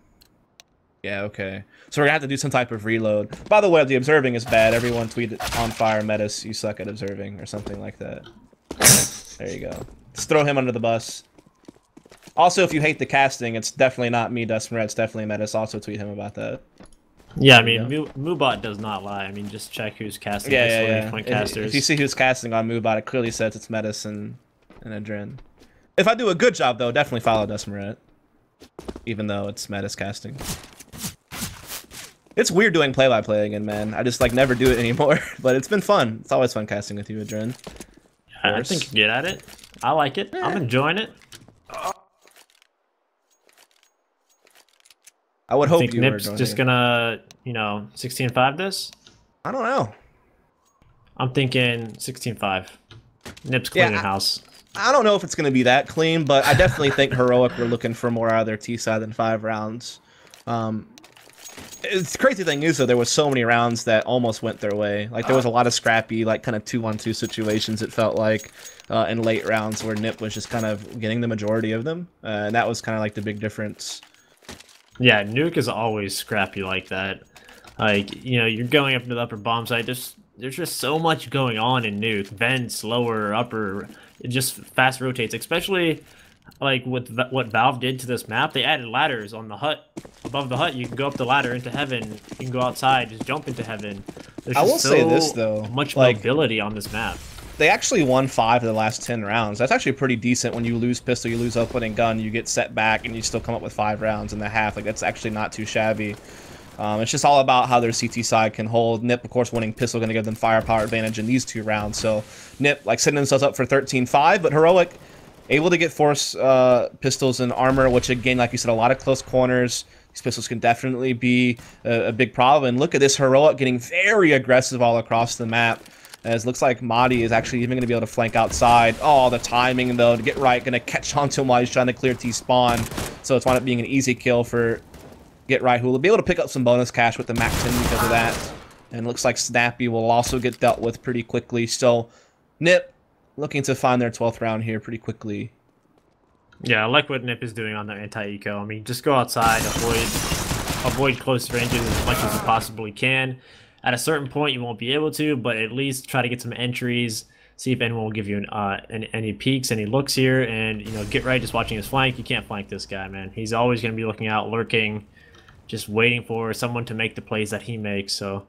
Yeah, okay. So we're going to have to do some type of reload. By the way, the observing is bad. Everyone tweeted on fire, Metis, you suck at observing, or something like that. There you go. Let's throw him under the bus. Also, if you hate the casting, it's definitely not me, Desmorette. It's definitely Metis. Also, tweet him about that. Yeah, I mean, yeah. Mubot does not lie. I mean, just check who's casting. Yeah, yeah, yeah. Point casters. If you see who's casting on Mubot, it clearly says it's Metis and, and Adren. If I do a good job, though, definitely follow Desmorette, even though it's Metis casting. It's weird doing play-by-play again, man. I just, like, never do it anymore, but it's been fun. It's always fun casting with you, Adren. I think you can get at it. I like it. Yeah. I'm enjoying it. I would hope you Nip's going just gonna, you know, sixteen five this. I don't know. I'm thinking sixteen five. Nip's cleaning yeah, house. I don't know if it's gonna be that clean, but I definitely think Heroic were looking for more out of their T side than five rounds. Um, it's the crazy thing is though, there was so many rounds that almost went their way. Like there was a lot of scrappy, like kind of two on two situations. It felt like. Uh, in late rounds where N I P was just kind of getting the majority of them, uh, and that was kind of like the big difference. Yeah, Nuke is always scrappy like that. Like, you know, you're going up into the upper bomb site. There's there's just so much going on in Nuke. Vents, lower, upper. It just fast rotates, especially like with what Valve did to this map. They added ladders on the hut. Above the hut, you can go up the ladder into heaven. You can go outside, just jump into heaven. There's I will so say this though, much like, mobility on this map. They actually won five of the last ten rounds. That's actually pretty decent. When you lose pistol, you lose opening gun, you get set back, and you still come up with five rounds and a half. Like, that's actually not too shabby. Um, it's just all about how their C T side can hold. N I P, of course, winning pistol, going to give them firepower advantage in these two rounds. So N I P, like, setting themselves up for thirteen five, but Heroic able to get force uh, pistols and armor, which again, like you said, a lot of close corners. These pistols can definitely be a, a big problem. And look at this Heroic getting very aggressive all across the map. As it looks like MODDII is actually even going to be able to flank outside. Oh, the timing though to Get Right, going to catch onto him while he's trying to clear T spawn. So it's wound up being an easy kill for Get Right, who will be able to pick up some bonus cash with the Mac ten because of that. And it looks like Snappi will also get dealt with pretty quickly. So N I P looking to find their twelfth round here pretty quickly. Yeah, I like what N I P is doing on their anti-eco. I mean, just go outside, avoid, avoid close ranges as much as you possibly can. At a certain point, you won't be able to, but at least try to get some entries. See if anyone will give you an, uh, an, any peeks, any looks here, and you know, Get Right just watching his flank. You can't flank this guy, man. He's always going to be looking out, lurking, just waiting for someone to make the plays that he makes. So,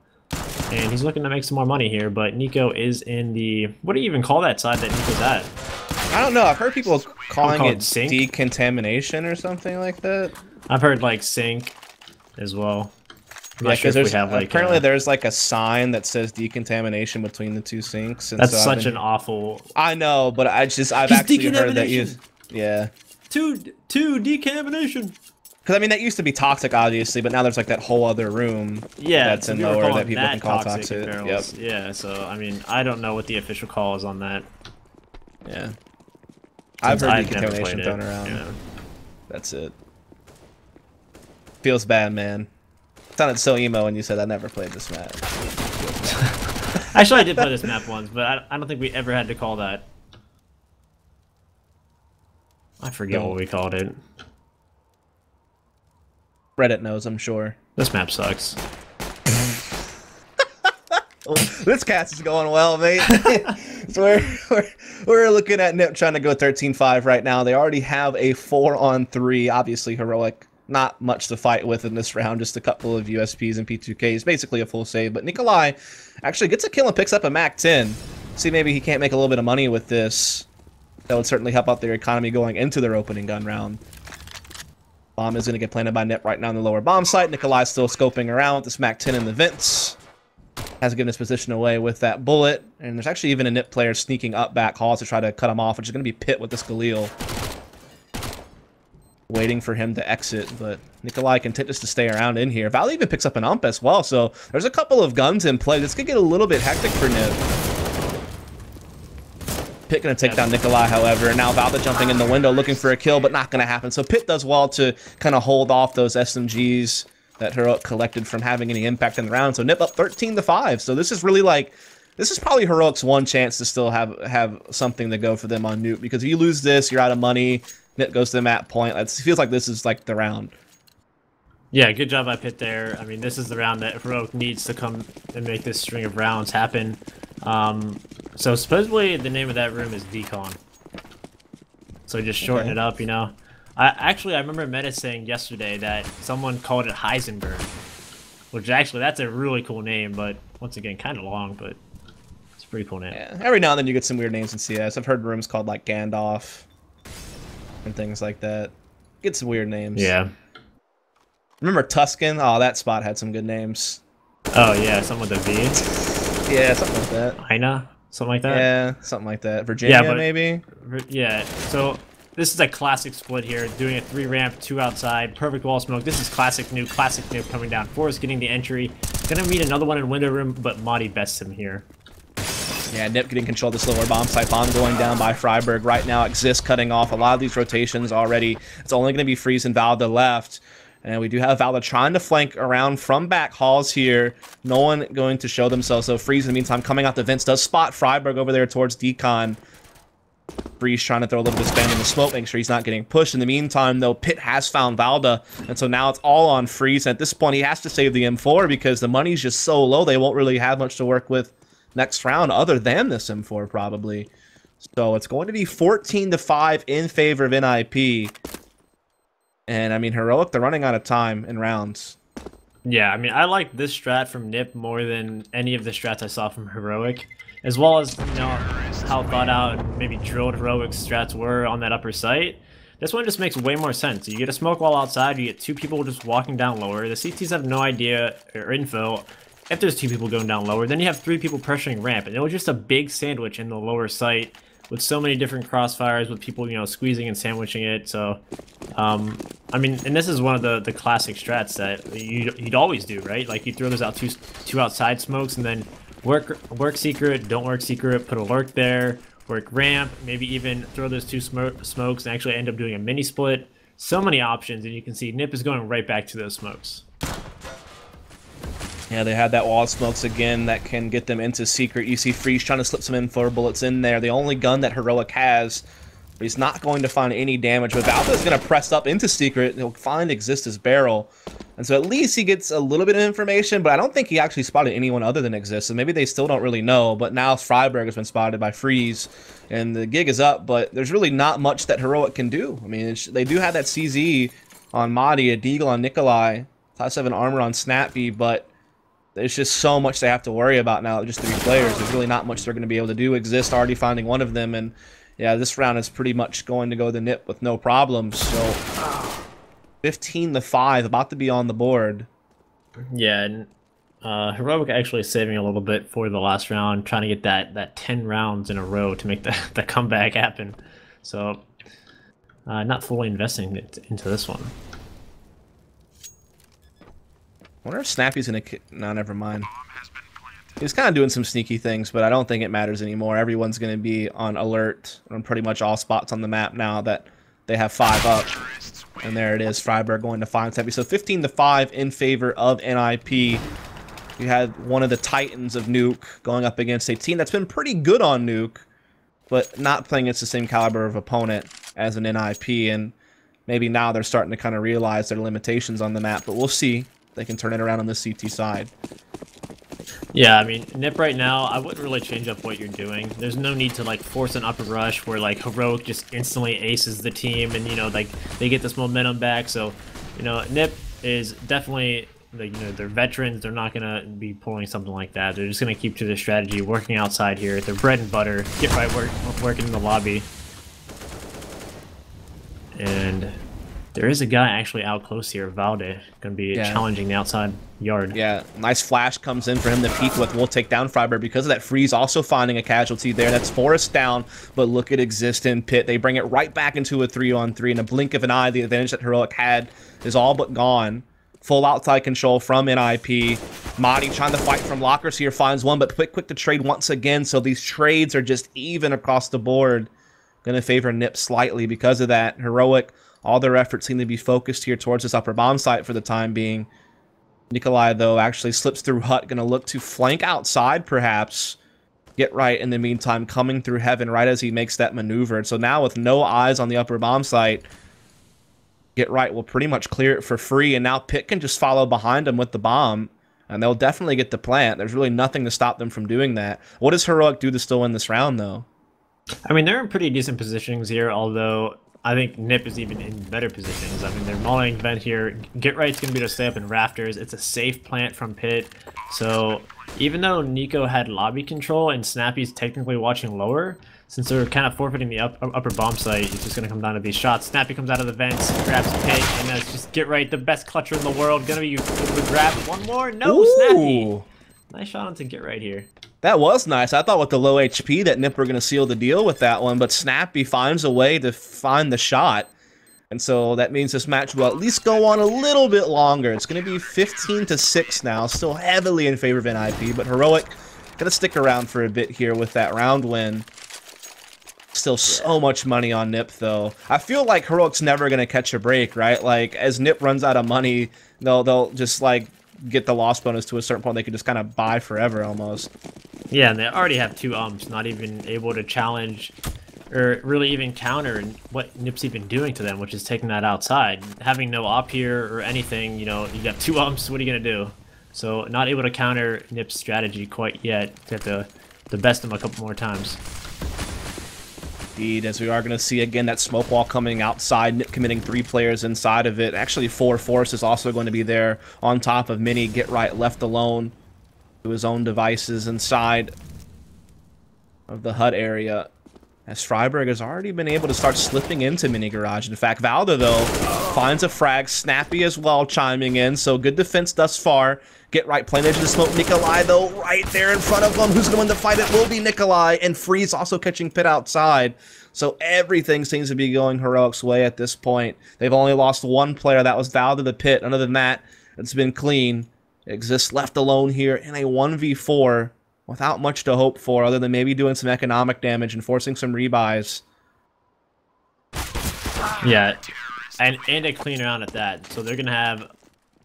and he's looking to make some more money here. But Nico is in the, what do you even call that side that Nico's at? I don't know. I've heard people calling call it, it sink? decontamination or something like that. I've heard like sink as well. Yeah, sure there's, we have, like, apparently a, there's like a sign that says decontamination between the two sinks. And that's so such been, an awful. I know, but I just I've actually heard that used. Yeah. Two two decontamination. Because I mean that used to be toxic, obviously, but now there's like that whole other room. Yeah, that's so in lower that people that can call toxic. toxic. Yep. Yeah. So I mean I don't know what the official call is on that. Yeah. I've heard I've decontamination thrown it. around. Yeah. That's it. Feels bad, man. It sounded so emo when you said I never played this map. Actually, I did play this map once, but I, I don't think we ever had to call that. I forget no. what we called it. Reddit knows, I'm sure. This map sucks. This cast is going well, mate. So we're, we're, we're looking at N I P trying to go thirteen five right now. They already have a four on three, obviously Heroic. Not much to fight with in this round, just a couple of U S Ps and P two Ks, basically a full save. But Nikolai actually gets a kill and picks up a Mac ten. See, maybe he can't make a little bit of money with this. That would certainly help out their economy going into their opening gun round. Bomb is going to get planted by N I P right now in the lower bomb site. Nikolai's still scoping around with this Mac ten in the vents. Hasn't given his position away with that bullet. And there's actually even a N I P player sneaking up back halls to try to cut him off, which is going to be Pit with this Galil. Waiting for him to exit, but Nikolai can tip this to stay around in here. Valley even picks up an ump as well, so there's a couple of guns in play. This could get a little bit hectic for N I P. Pit going to take down Nikolai, however, and now Valda jumping in the window looking for a kill, but not going to happen. So Pit does well to kind of hold off those S M Gs that Heroic collected from having any impact in the round. So N I P up thirteen to five. So this is really like, this is probably Heroic's one chance to still have, have something to go for them on Nuke, because if you lose this, you're out of money. N I P goes to the map point. It feels like this is like the round. Yeah, good job by Pit there. I mean, this is the round that Heroic needs to come and make this string of rounds happen. Um, so supposedly the name of that room is Decon. So just shorten okay. it up, you know. I actually I remember Metis saying yesterday that someone called it Heisenberg, which actually that's a really cool name, but once again kind of long, but it's a pretty cool name. Yeah. Every now and then you get some weird names in C S. I've heard rooms called like Gandalf and things like that. Get some weird names. Yeah. Remember Tuscan? Oh, that spot had some good names. Oh yeah, something with a V. Yeah, something like that. Ina? Something like that? Yeah, something like that. Virginia, yeah, maybe? It, yeah, so this is a classic split here. Doing a three ramp, two outside. Perfect wall smoke. This is classic Nuke. Classic Nuke coming down. Forrest getting the entry. Gonna meet another one in window room, but MODDII bests him here. Yeah, N I P getting control of this lower bomb site. Bomb going down by Friberg right now. Exist cutting off a lot of these rotations already. It's only going to be Freeze and Valda left. And we do have Valda trying to flank around from back halls here. No one going to show themselves. So Freeze, in the meantime, coming out the vents, does spot Friberg over there towards Decon. Freeze trying to throw a little bit of spam in the smoke, make sure he's not getting pushed. In the meantime, though, Pit has found Valda, and so now it's all on Freeze. And at this point, he has to save the M four because the money's just so low, they won't really have much to work with next round other than this M four, probably. So it's going to be fourteen to five in favor of N I P. And, I mean, Heroic, they're running out of time in rounds. Yeah, I mean, I like this strat from N I P more than any of the strats I saw from Heroic, as well as, you know, how thought out and maybe drilled Heroic strats were on that upper site. This one just makes way more sense. You get a smoke wall outside, you get two people just walking down lower. The C Ts have no idea or info if there's two people going down lower. Then you have three people pressuring ramp, and it was just a big sandwich in the lower site with so many different crossfires, with people, you know, squeezing and sandwiching it. So, um, I mean, and this is one of the, the classic strats that you, you'd always do, right? Like, you throw those out two, two outside smokes, and then work work secret, don't work secret, put a lurk there, work ramp, maybe even throw those two sm smokes and actually end up doing a mini split. So many options, and you can see N I P is going right back to those smokes. Yeah, they had that wall of smokes again that can get them into secret. You see Freeze trying to slip some M four bullets in there. The only gun that Heroic has, but he's not going to find any damage. But Valda's going to press up into secret. He'll find Exist's barrel. And so at least he gets a little bit of information, but I don't think he actually spotted anyone other than Exist. So maybe they still don't really know. But now Friberg has been spotted by Freeze, and the gig is up. But there's really not much that Heroic can do. I mean, they do have that C Z on MODDII, a Deagle on Nikolai, top seven armor on Snappi, but there's just so much they have to worry about now, just three players. There's really not much they're going to be able to do. Exist already finding one of them, and yeah, this round is pretty much going to go to N I P with no problems. So fifteen to five, about to be on the board. Yeah, and uh, Heroic actually saving a little bit for the last round, trying to get that, that ten rounds in a row to make the, the comeback happen. So uh, not fully investing it into this one. I wonder if Snappy's gonna kick. No, never mind. He's kind of doing some sneaky things, but I don't think it matters anymore. Everyone's gonna be on alert on pretty much all spots on the map now that they have five up. And there it is, Friberg going to find Snappy. So fifteen to five in favor of N I P. You had one of the titans of Nuke going up against a team that's been pretty good on Nuke, but not playing against the same caliber of opponent as an N I P. And maybe now they're starting to kind of realize their limitations on the map, but we'll see. They can turn it around on the C T side. Yeah, I mean, N I P right now, I wouldn't really change up what you're doing. There's no need to, like, force an upper rush where, like, Heroic just instantly aces the team and, you know, like, they get this momentum back. So, you know, N I P is definitely, like, you know, they're veterans. They're not going to be pulling something like that. They're just going to keep to their strategy, working outside here. They're bread and butter. Get right work, working in the lobby. And there is a guy actually out close here, Valda, going to be yeah. challenging the outside yard. Yeah, nice flash comes in for him to peek with. We'll take down Friberg because of that. Freeze also finding a casualty there. That's f0rest down, but look at Exist and Pit. They bring it right back into a three on three. In a blink of an eye, the advantage that Heroic had is all but gone. Full outside control from N I P. MODDII trying to fight from lockers here, finds one, but quick, quick to trade once again. So these trades are just even across the board. Going to favor N I P slightly because of that. Heroic, all their efforts seem to be focused here towards this upper bomb site for the time being. Nikolai, though, actually slips through hut, going to look to flank outside, perhaps. Get right, in the meantime, coming through heaven right as he makes that maneuver. So now with no eyes on the upper bomb site, Get Right will pretty much clear it for free, and now Pit can just follow behind him with the bomb, and they'll definitely get the plant. There's really nothing to stop them from doing that. What does Heroic do to still win this round, though? I mean, they're in pretty decent positions here, although I think N I P is even in better positions. I mean, they're mulling vent here. Get Right's going to be to stay up in rafters. It's a safe plant from Pit. So even though Nico had lobby control and Snappy's technically watching lower, since they're kind of forfeiting the up, upper bomb site, it's just going to come down to these shots. Snappy comes out of the vents, grabs Pit, and that's just Get Right, the best clutcher in the world. Going to be able to grab one more. No, ooh. Snappy. Nice shot onto Get Right here. That was nice. I thought with the low H P that N I P were going to seal the deal with that one, but Snappi finds a way to find the shot. And so that means this match will at least go on a little bit longer. It's going to be fifteen to six now, still heavily in favor of N I P, but Heroic going to stick around for a bit here with that round win. Still so much money on N I P, though. I feel like Heroic's never going to catch a break, right? Like, as N I P runs out of money, they'll, they'll just, like, get the loss bonus to a certain point. They could just kind of buy forever almost. Yeah, and they already have two umps, not even able to challenge or really even counter what N I P's been doing to them, which is taking that outside. Having no op here or anything, you know, you got two umps, what are you going to do? So not able to counter N I P's strategy quite yet. You have to, to best them a couple more times. Indeed, as we are going to see again that smoke wall coming outside, N I P committing three players inside of it. Actually, four. Force is also going to be there on top of Mini. Get Right left alone to his own devices inside of the H U D area, as Friberg has already been able to start slipping into Mini Garage. In fact, Valda, though, finds a frag. Snappi as well chiming in, so good defense thus far. Get Right playing into the smoke. Nikolai, though, right there in front of him. Who's going to win the fight? It will be Nikolai, and Freeze also catching Pit outside. So everything seems to be going Heroic's way at this point. They've only lost one player. That was Valda the Pit. Other than that, it's been clean. Exists left alone here in a one v four. Without much to hope for, other than maybe doing some economic damage and forcing some rebuys. Yeah, and, and a clean round at that. So they're going to have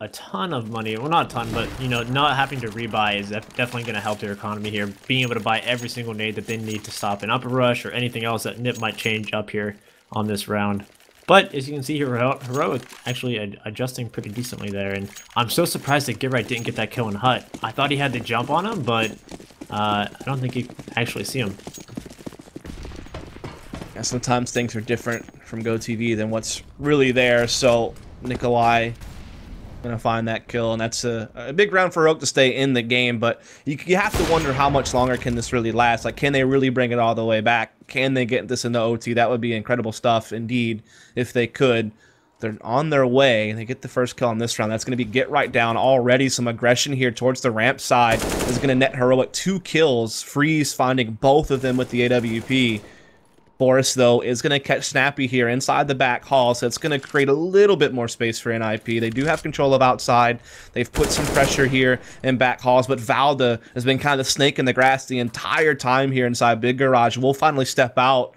a ton of money. Well, not a ton, but, you know, not having to rebuy is definitely going to help their economy here. Being able to buy every single nade that they need to stop an upper rush or anything else that N I P might change up here on this round. But as you can see here, Heroic actually ad adjusting pretty decently there, and I'm so surprised that Get Right didn't get that kill in H U D. I thought he had the jump on him, but uh, I don't think he actually see him. Yeah, sometimes things are different from GoTV than what's really there, so Nikolai gonna find that kill, and that's a, a big round for Heroic to stay in the game, but you, you have to wonder how much longer can this really last. Like, can they really bring it all the way back? Can they get this into O T? That would be incredible stuff indeed if they could. They're on their way, and they get the first kill on this round. That's going to be Get Right down already. Some aggression here towards the ramp side is going to net Heroic two kills. Freeze finding both of them with the A W P. Forrest, though, is going to catch Snappi here inside the back hall, so it's going to create a little bit more space for N I P. They do have control of outside. They've put some pressure here in back halls, but Valda has been kind of snaking the grass the entire time here inside Big Garage. Will finally step out.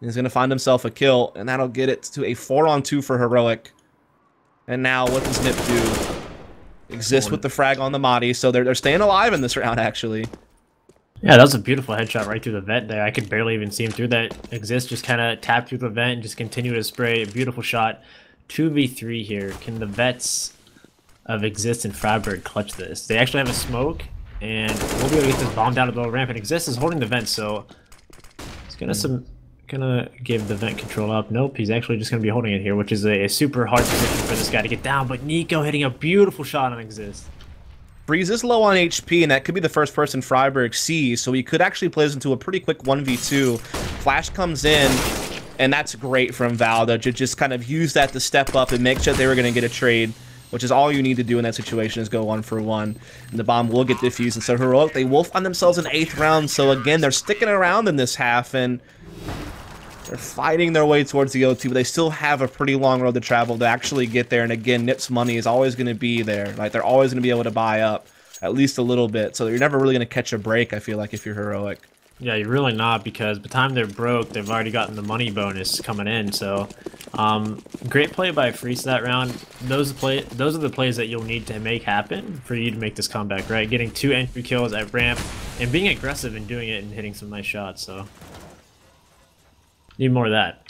He's going to find himself a kill, and that'll get it to a four on two for Heroic. And now, what does N I P do? Exist with the frag on the MODDII, so they're, they're staying alive in this round, actually. Yeah, that was a beautiful headshot right through the vent there. I could barely even see him through that. Exist just kind of tapped through the vent and just continued to spray. A beautiful shot. two v three here. Can the vets of Exist and Friberg clutch this? They actually have a smoke, and we'll be able to get this bomb down to the low ramp. And Exist is holding the vent, so it's gonna some gonna give the vent control up. Nope, he's actually just gonna be holding it here, which is a, a super hard position for this guy to get down. But Nico hitting a beautiful shot on Exist. Breeze is low on H P, and that could be the first person Friberg sees, so he could actually play this into a pretty quick one v two. Flash comes in, and that's great from Valda to just kind of use that to step up and make sure they were going to get a trade, which is all you need to do in that situation is go one for one. And the bomb will get defused, and so Heroic, they will find themselves in eighth round, so again, they're sticking around in this half, and they're fighting their way towards the O T, but they still have a pretty long road to travel to actually get there. And again, N I P's money is always going to be there. Like, they're always going to be able to buy up at least a little bit. So you're never really going to catch a break, I feel like, if you're Heroic. Yeah, you're really not, because by the time they're broke, they've already gotten the money bonus coming in. So um, great play by Freeze that round. Those play, those are the plays that you'll need to make happen for you to make this comeback, right? Getting two entry kills at ramp and being aggressive and doing it and hitting some nice shots. So need more of that.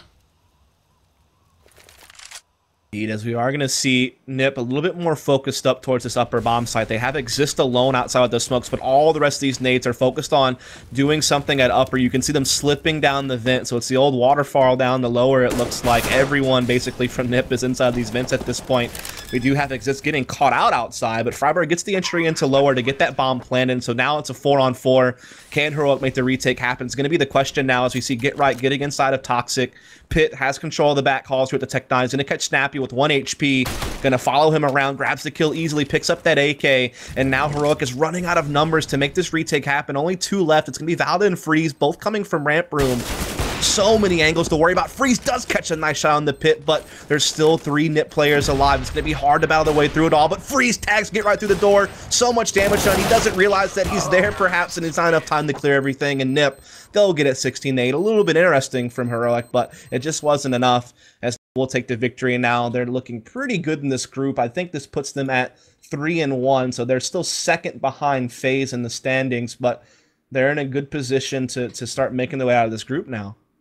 Indeed, as we are going to see N I P a little bit more focused up towards this upper bomb site. They have Exist alone outside of those smokes, but all the rest of these nades are focused on doing something at upper. You can see them slipping down the vent, so it's the old waterfall down the lower, it looks like. Everyone basically from N I P is inside these vents at this point. We do have Exist getting caught out outside, but Friberg gets the entry into lower to get that bomb planted, so now it's a four on four. Can Heroic make the retake happen? It's going to be the question now as we see Get Right getting inside of Toxic. Pit has control of the back halls here at the Tech nine. He's going to catch Snappi with one H P, gonna follow him around, grabs the kill easily, picks up that A K, and now Heroic is running out of numbers to make this retake happen. Only two left. It's gonna be Valda and Freeze, both coming from ramp room. So many angles to worry about. Freeze does catch a nice shot on the Pit, but there's still three N I P players alive. It's gonna be hard to battle their way through it all, but Freeze tags Get Right through the door. So much damage done. He doesn't realize that he's there perhaps, and it's not enough time to clear everything, and N I P, they'll get it sixteen eight. A little bit interesting from Heroic, but it just wasn't enough as we'll take the victory now. They're looking pretty good in this group. I think this puts them at three and one, so they're still second behind FaZe in the standings, but they're in a good position to, to start making their way out of this group now.